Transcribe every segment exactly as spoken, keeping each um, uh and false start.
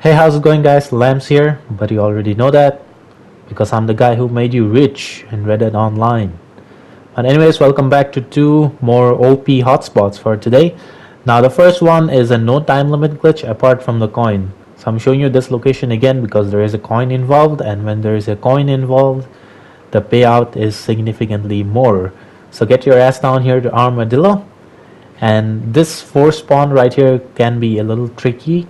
Hey, how's it going guys? Lamps here, but you already know that because I'm the guy who made you rich in Red Dead Online. But anyways, welcome back to two more O P hotspots for today. Now the first one is a no time limit glitch apart from the coin. So I'm showing you this location again because there is a coin involved, and when there is a coin involved, the payout is significantly more. So get your ass down here to Armadillo, and this four spawn right here can be a little tricky.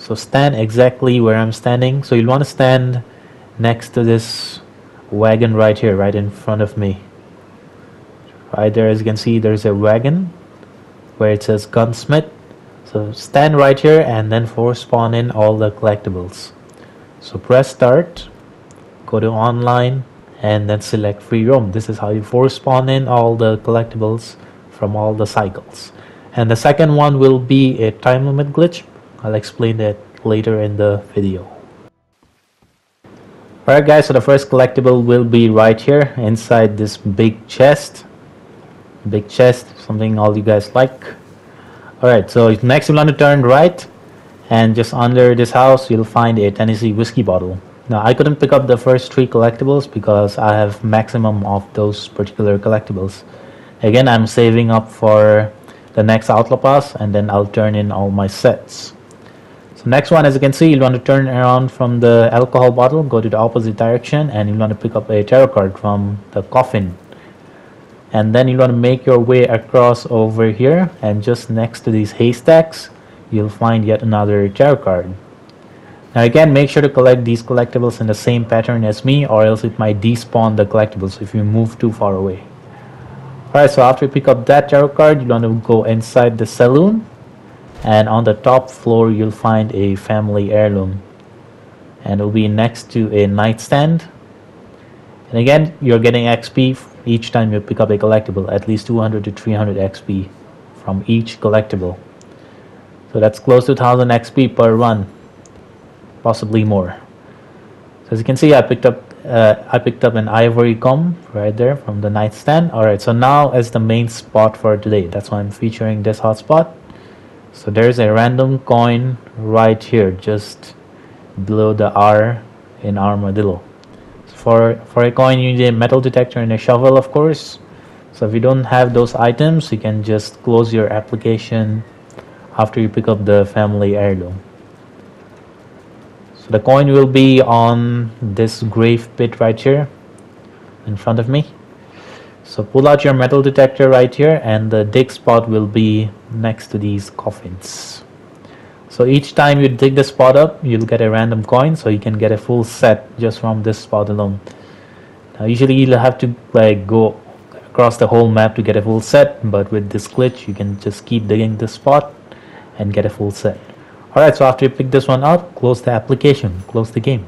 So stand exactly where I'm standing. So you'll want to stand next to this wagon right here, right in front of me. Right there, as you can see, there's a wagon where it says gunsmith. So stand right here and then force spawn in all the collectibles. So press start, go to online, and then select free roam. This is how you force spawn in all the collectibles from all the cycles. And the second one will be a time limit glitch. I'll explain that later in the video. Alright guys, so the first collectible will be right here inside this big chest. Big chest, something all you guys like. Alright, so next you want to turn right, and just under this house you'll find a Tennessee whiskey bottle. Now I couldn't pick up the first three collectibles because I have maximum of those particular collectibles. Again, I'm saving up for the next outlaw pass, and then I'll turn in all my sets. So next one, as you can see, you'll want to turn around from the alcohol bottle, go to the opposite direction, and you'll want to pick up a tarot card from the coffin. And then you'll want to make your way across over here, and just next to these haystacks, you'll find yet another tarot card. Now again, make sure to collect these collectibles in the same pattern as me, or else it might despawn the collectibles if you move too far away. Alright, so after you pick up that tarot card, you'll want to go inside the saloon. And on the top floor you'll find a family heirloom, and it'll be next to a nightstand. And again, you're getting X P each time you pick up a collectible, at least two hundred to three hundred X P from each collectible. So that's close to one thousand X P per run, possibly more. So as you can see, I picked up uh, I picked up an ivory comb right there from the nightstand. Alright, so now is the main spot for today. That's why I'm featuring this hotspot. So there's a random coin right here just below the R in Armadillo. For, for a coin you need a metal detector and a shovel, of course. So if you don't have those items, you can just close your application after you pick up the family heirloom. So the coin will be on this grave pit right here in front of me. So pull out your metal detector right here, and the dig spot will be next to these coffins. So each time you dig the spot up, you'll get a random coin, so you can get a full set just from this spot alone. Now usually you'll have to like go across the whole map to get a full set, but with this glitch you can just keep digging this spot and get a full set. Alright, so after you pick this one up, close the application, close the game.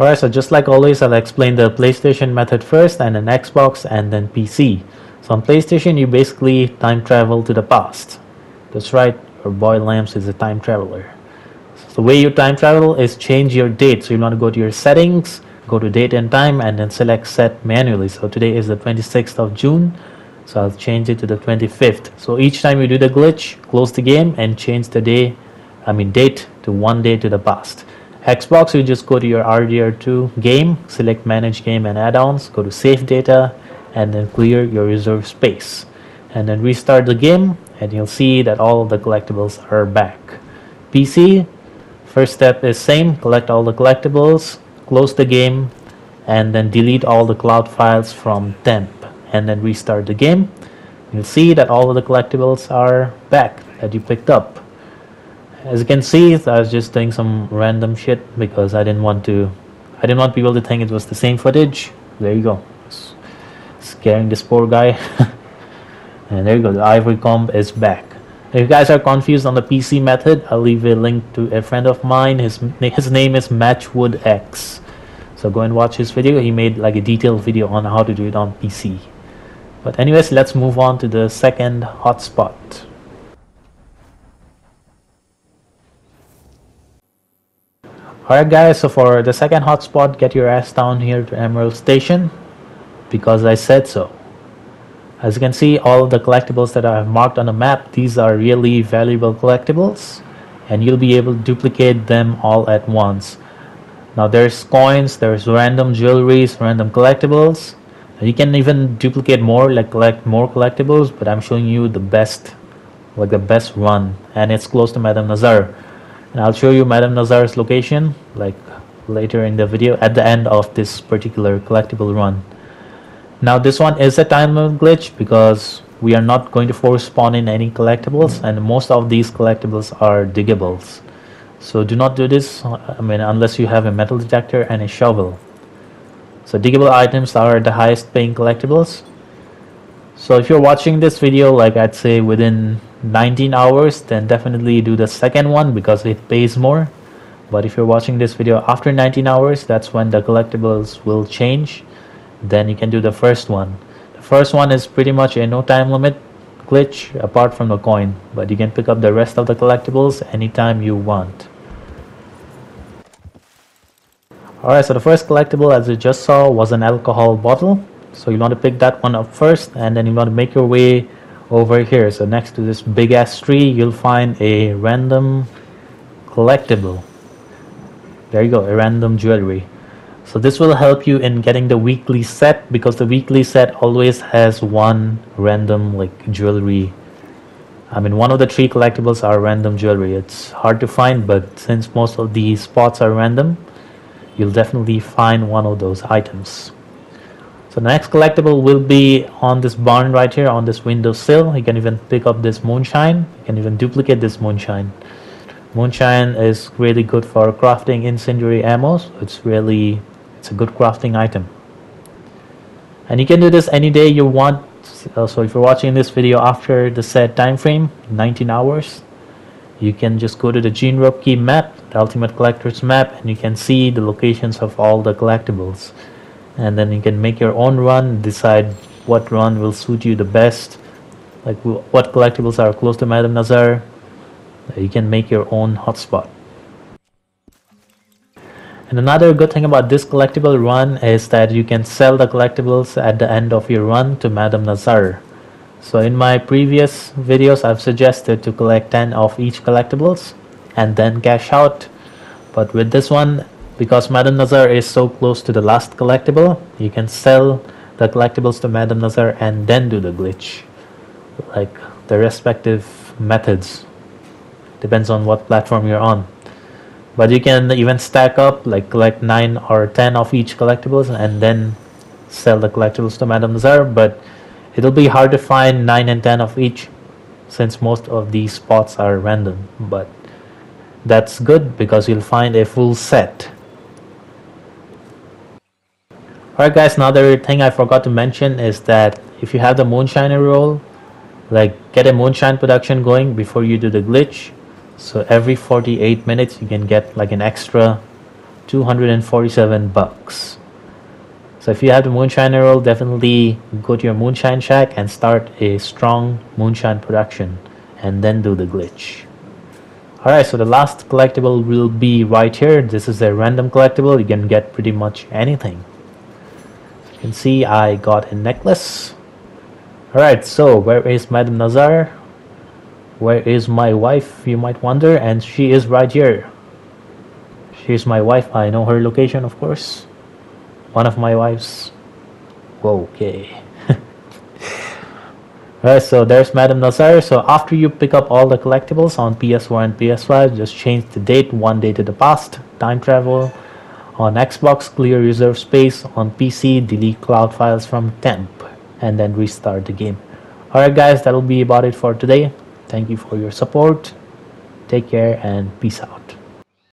Alright, so just like always, I'll explain the PlayStation method first, and then Xbox, and then P C. So on PlayStation, you basically time travel to the past. That's right, our boy Lamps is a time traveler. So the way you time travel is change your date. So you want to go to your settings, go to date and time, and then select set manually. So today is the twenty-sixth of June, so I'll change it to the twenty-fifth. So each time you do the glitch, close the game and change the day, I mean date, to one day to the past. Xbox, you just go to your R D R two game, select manage game and add-ons, go to save data, and then clear your reserved space, and then restart the game, and you'll see that all of the collectibles are back. P C, first step is same, collect all the collectibles, close the game, and then delete all the cloud files from temp, and then restart the game. You'll see that all of the collectibles are back that you picked up. As you can see, I was just doing some random shit because I didn't want to I didn't want people to think it was the same footage. There you go, scaring this poor guy. And there you go, the ivory comb is back. If you guys are confused on the P C method, I'll leave a link to a friend of mine. His, his name is MatchwoodX, so go and watch his video. He made like a detailed video on how to do it on P C. But anyways, let's move on to the second hotspot. Alright guys, so for the second hotspot, get your ass down here to Emerald Station, because I said so. As you can see, all of the collectibles that I have marked on the map, these are really valuable collectibles, and you'll be able to duplicate them all at once. Now there's coins, there's random jewelries, random collectibles. You can even duplicate more, like collect more collectibles, but I'm showing you the best, like the best run, and it's close to Madame Nazar. And I'll show you Madame Nazar's location like later in the video at the end of this particular collectible run. Now this one is a time limit glitch because we are not going to force spawn in any collectibles, and most of these collectibles are diggables. So do not do this, I mean, unless you have a metal detector and a shovel. So diggable items are the highest paying collectibles. So if you're watching this video, like I'd say within nineteen hours, then definitely do the second one because it pays more. But if you're watching this video after nineteen hours, that's when the collectibles will change. Then you can do the first one. The first one is pretty much a no time limit glitch apart from the coin, but you can pick up the rest of the collectibles anytime you want. Alright, so the first collectible, as you just saw, was an alcohol bottle. So you want to pick that one up first, and then you want to make your way over here. So next to this big ass tree, you'll find a random collectible. There you go, a random jewelry. So this will help you in getting the weekly set, because the weekly set always has one random like jewelry. I mean, one of the three collectibles are random jewelry. It's hard to find, but since most of these spots are random, you'll definitely find one of those items. So the next collectible will be on this barn right here, on this windowsill. You can even pick up this moonshine. You can even duplicate this moonshine. Moonshine is really good for crafting incendiary ammo. It's really It's a good crafting item, and you can do this any day you want. So if you're watching this video after the set time frame, nineteen hours, you can just go to the Gene Rope Key Map, the Ultimate Collector's Map, and you can see the locations of all the collectibles, and then you can make your own run, decide what run will suit you the best, like what collectibles are close to Madame Nazar. You can make your own hotspot. And another good thing about this collectible run is that you can sell the collectibles at the end of your run to Madame Nazar. So in my previous videos, I've suggested to collect ten of each collectibles and then cash out. But with this one, because Madame Nazar is so close to the last collectible, you can sell the collectibles to Madame Nazar and then do the glitch. Like the respective methods. Depends on what platform you're on. But you can even stack up, like collect nine or ten of each collectibles and then sell the collectibles to Madame Nazar. But it'll be hard to find nine and ten of each since most of these spots are random. But that's good because you'll find a full set. Alright guys, another thing I forgot to mention is that if you have the moonshiner roll, like get a moonshine production going before you do the glitch. So every forty-eight minutes you can get like an extra two hundred forty-seven bucks. So if you have the moonshiner roll, definitely go to your moonshine shack and start a strong moonshine production and then do the glitch. Alright, so the last collectible will be right here. This is a random collectible. You can get pretty much anything. You can see I got a necklace. Alright, so where is Madame Nazar? Where is my wife, you might wonder, and she is right here. She's my wife, I know her location, of course. One of my wives. Okay. Alright, so there's Madame Nazar. So after you pick up all the collectibles on P S four and P S five, just change the date, one day to the past, time travel. On Xbox, clear reserve space. On P C, delete cloud files from temp, and then restart the game. Alright guys, that'll be about it for today. Thank you for your support. Take care and peace out.